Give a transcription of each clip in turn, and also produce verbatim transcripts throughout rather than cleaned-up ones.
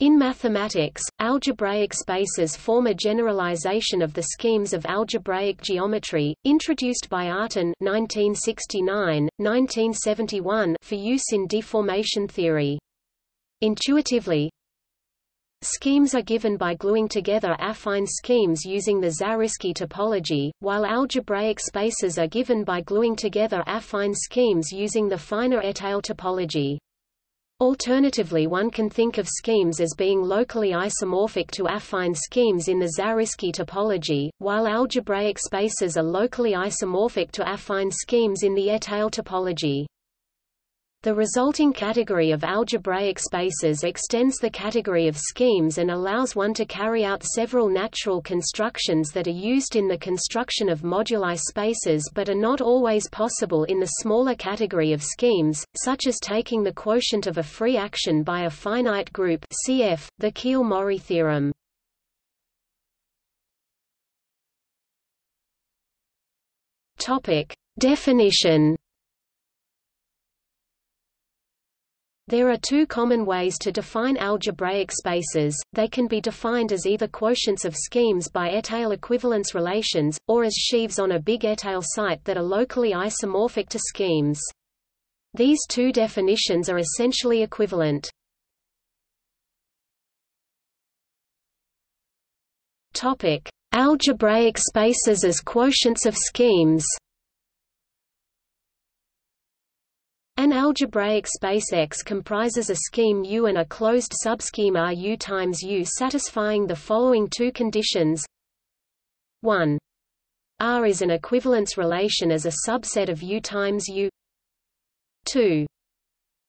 In mathematics, algebraic spaces form a generalization of the schemes of algebraic geometry, introduced by Artin nineteen sixty-nine to nineteen seventy-one for use in deformation theory. Intuitively, schemes are given by gluing together affine schemes using the Zariski topology, while algebraic spaces are given by gluing together affine schemes using the finer étale topology. Alternatively, one can think of schemes as being locally isomorphic to affine schemes in the Zariski topology, while algebraic spaces are locally isomorphic to affine schemes in the étale topology. The resulting category of algebraic spaces extends the category of schemes and allows one to carry out several natural constructions that are used in the construction of moduli spaces but are not always possible in the smaller category of schemes, such as taking the quotient of a free action by a finite group, cf. the Keel-Mori theorem. Topic: Definition. There are two common ways to define algebraic spaces. They can be defined as either quotients of schemes by étale equivalence relations, or as sheaves on a big étale site that are locally isomorphic to schemes. These two definitions are essentially equivalent. Topic: Algebraic spaces as quotients of schemes. An algebraic space X comprises a scheme U and a closed subscheme R U times U satisfying the following two conditions. one. R is an equivalence relation as a subset of U times U. two.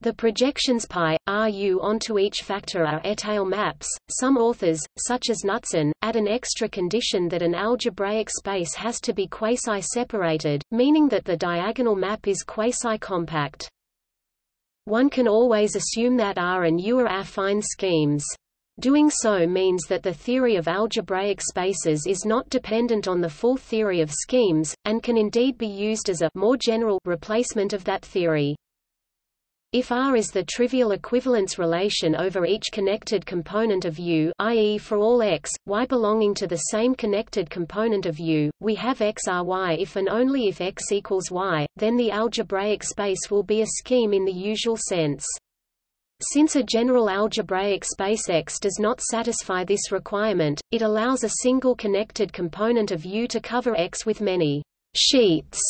The projections π, R U onto each factor are étale maps. Some authors, such as Knutson, add an extra condition that an algebraic space has to be quasi-separated, meaning that the diagonal map is quasi-compact. One can always assume that R and U are affine schemes. Doing so means that the theory of algebraic spaces is not dependent on the full theory of schemes, and can indeed be used as a more general replacement of that theory. If R is the trivial equivalence relation over each connected component of U, that is for all x, y belonging to the same connected component of U, we have xRy if and only if x equals y, then the algebraic space will be a scheme in the usual sense. Since a general algebraic space X does not satisfy this requirement, it allows a single connected component of U to cover X with many sheets.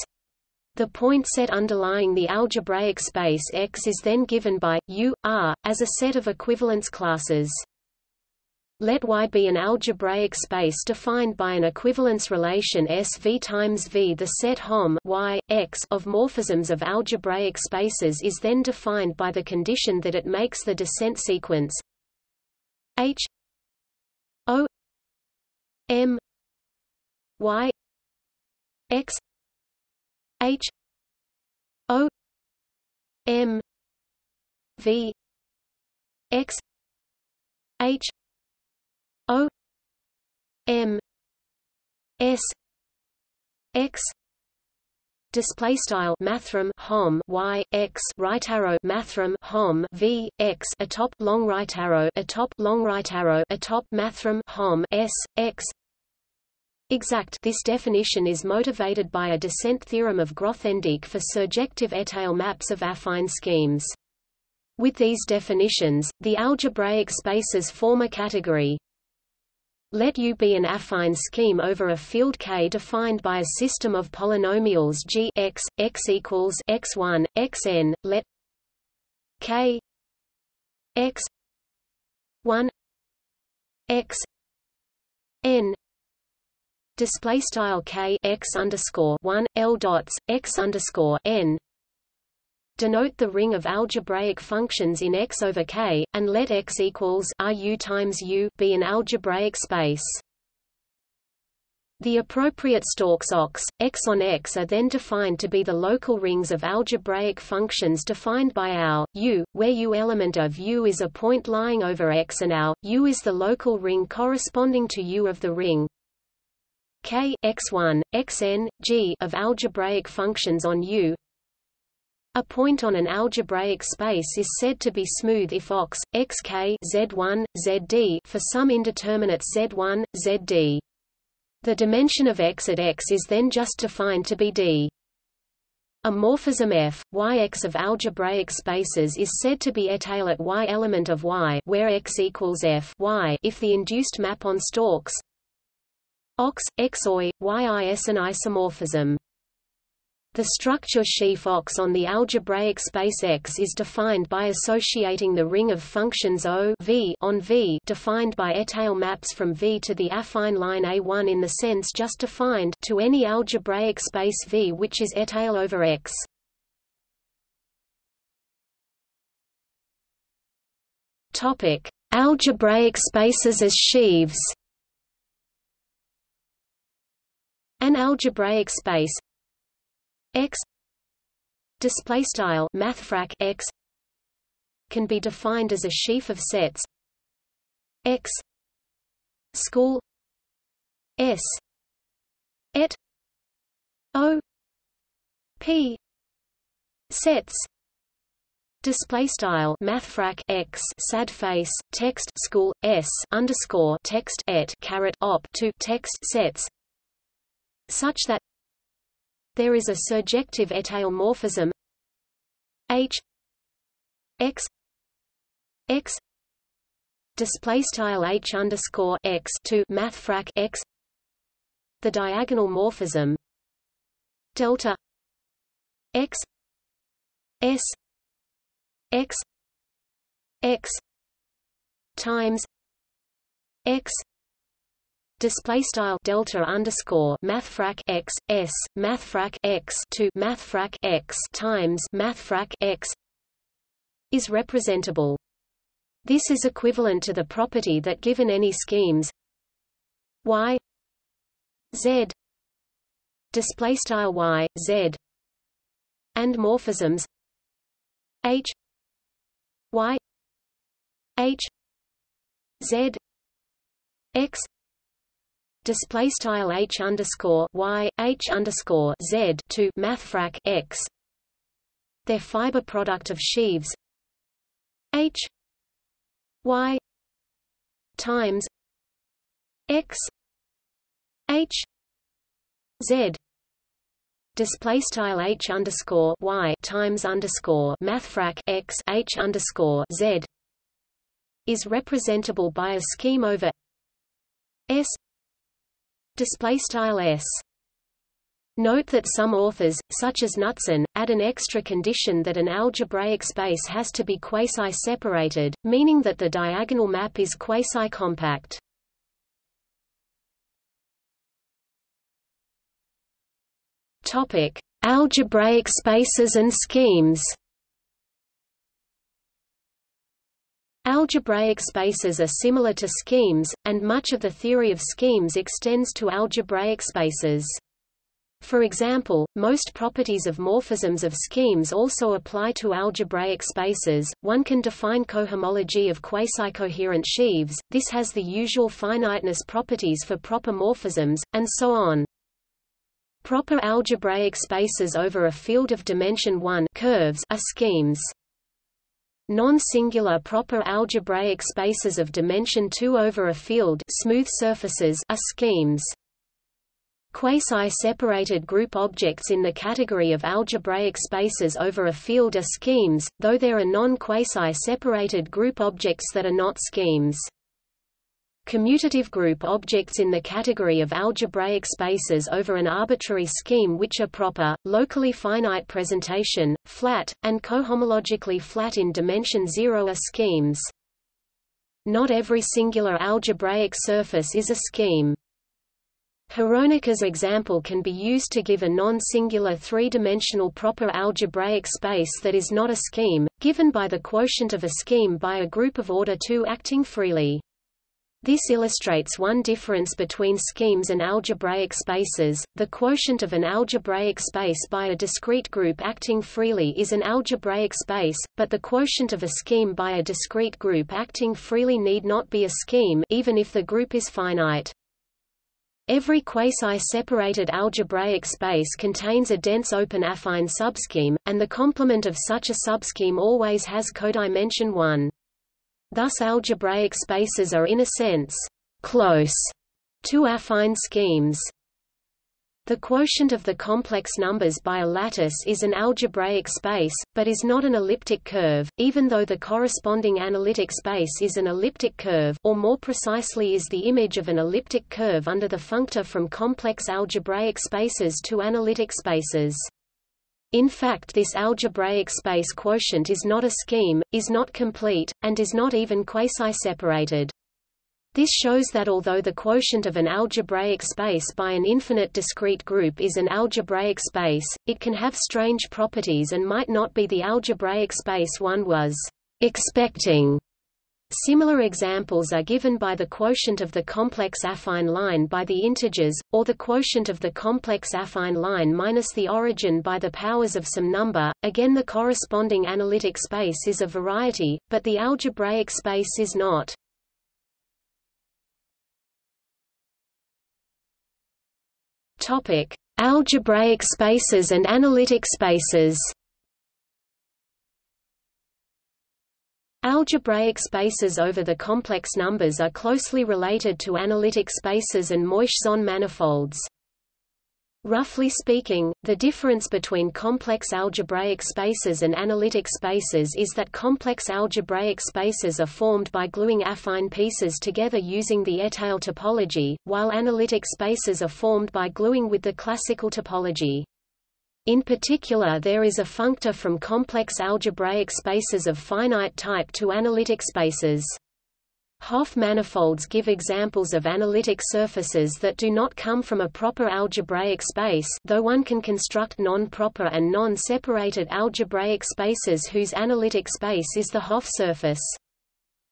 The point set underlying the algebraic space X is then given by U, R, as a set of equivalence classes. Let Y be an algebraic space defined by an equivalence relation S V times V. The set Hom y, X of morphisms of algebraic spaces is then defined by the condition that it makes the descent sequence H O M Y X H O M V X H O M S X Display style mathrm hom y x right arrow mathrm hom v x atop long right arrow atop long right arrow atop mathrm hom s x. Exact. This definition is motivated by a descent theorem of Grothendieck for surjective étale maps of affine schemes. With these definitions, the algebraic spaces form a category. Let U be an affine scheme over a field K defined by a system of polynomials G x, x equals x one, xn. Let K x one xn display style K x underscore one L dots x underscore n denote the ring of algebraic functions in X over K, and let X equals R U times U be an algebraic space. The appropriate stalks Ox, X on X are then defined to be the local rings of algebraic functions defined by our U, where U element of U is a point lying over X and our U is the local ring corresponding to U of the ring K x one, xn, G of algebraic functions on U. A point on an algebraic space is said to be smooth if X, X K Z one, Z D for some indeterminate Z one, Z D. The dimension of X at X is then just defined to be D. A morphism F, Y X of algebraic spaces is said to be étale at Y element of Y where X equals F Y if the induced map on stalks Ox, Xoi, Y I is an isomorphism. The structure sheaf Ox on the algebraic space X is defined by associating the ring of functions O v on V defined by étale maps from V to the affine line A one in the sense just defined to any algebraic space V which is étale over X. Topic: Algebraic spaces as sheaves. An algebraic space X display style mathfrak X can be defined as a sheaf of sets X school S et O P sets display style mathfrak X sad face text school S underscore text et caret op to text sets such that there is a surjective étale morphism H X X display style H underscore X to mathfrak X. The diagonal morphism delta X S X X times X display style delta underscore mathfrak X S mathfrak X to mathfrak X times mathfrak X is representable. This is equivalent to the property that given any schemes Y Z display style Y Z and morphisms H Y H Z X display style H underscore Y H underscore Z to mathfrak X. Their fiber product of sheaves H Y times X H Z display style H underscore Y times underscore mathfrak X H underscore Z is representable by a scheme over S display style S. Note that some authors, such as Knutson, add an extra condition that an algebraic space has to be quasi-separated, meaning that the diagonal map is quasi-compact. Topic: Algebraic spaces and schemes. Algebraic spaces are similar to schemes, and much of the theory of schemes extends to algebraic spaces. For example, most properties of morphisms of schemes also apply to algebraic spaces. One can define cohomology of quasi-coherent sheaves, this has the usual finiteness properties for proper morphisms, and so on. Proper algebraic spaces over a field of dimension one curves are schemes. Non-singular proper algebraic spaces of dimension two over a field smooth surfaces are schemes. Quasi-separated group objects in the category of algebraic spaces over a field are schemes, though there are non-quasi-separated group objects that are not schemes. Commutative group objects in the category of algebraic spaces over an arbitrary scheme which are proper, locally finite presentation, flat, and cohomologically flat in dimension zero are schemes. Not every singular algebraic surface is a scheme. Hroneker's example can be used to give a non-singular three-dimensional proper algebraic space that is not a scheme, given by the quotient of a scheme by a group of order two acting freely. This illustrates one difference between schemes and algebraic spaces. The quotient of an algebraic space by a discrete group acting freely is an algebraic space, but the quotient of a scheme by a discrete group acting freely need not be a scheme, even if the group is finite. Every quasi-separated algebraic space contains a dense open affine subscheme, and the complement of such a subscheme always has codimension one. Thus algebraic spaces are in a sense «close» to affine schemes. The quotient of the complex numbers by a lattice is an algebraic space, but is not an elliptic curve, even though the corresponding analytic space is an elliptic curve, or more precisely is the image of an elliptic curve under the functor from complex algebraic spaces to analytic spaces. In fact, this algebraic space quotient is not a scheme, is not complete, and is not even quasi-separated. This shows that although the quotient of an algebraic space by an infinite discrete group is an algebraic space, it can have strange properties and might not be the algebraic space one was expecting. Similar examples are given by the quotient of the complex affine line by the integers, or the quotient of the complex affine line minus the origin by the powers of some number. Again, the corresponding analytic space is a variety, but the algebraic space is not. Topic: Algebraic spaces and analytic spaces. Algebraic spaces over the complex numbers are closely related to analytic spaces and Moishezon manifolds. Roughly speaking, the difference between complex algebraic spaces and analytic spaces is that complex algebraic spaces are formed by gluing affine pieces together using the étale topology, while analytic spaces are formed by gluing with the classical topology. In particular, there is a functor from complex algebraic spaces of finite type to analytic spaces. Hopf manifolds give examples of analytic surfaces that do not come from a proper algebraic space, though one can construct non-proper and non-separated algebraic spaces whose analytic space is the Hopf surface.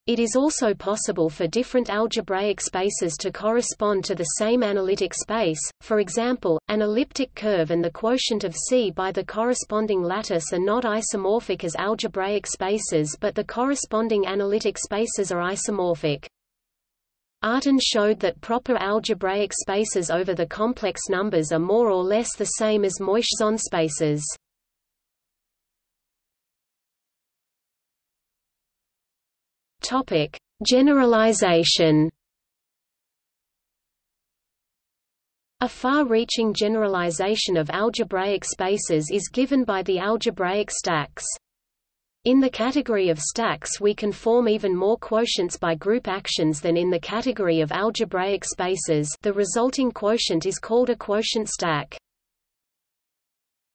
It is also possible for different algebraic spaces to correspond to the same analytic space, for example, an elliptic curve and the quotient of C by the corresponding lattice are not isomorphic as algebraic spaces, but the corresponding analytic spaces are isomorphic. Artin showed that proper algebraic spaces over the complex numbers are more or less the same as Moishezon spaces. Topic: Generalization. A far-reaching generalization of algebraic spaces is given by the algebraic stacks. In the category of stacks, we can form even more quotients by group actions than in the category of algebraic spaces. The resulting quotient is called a quotient stack.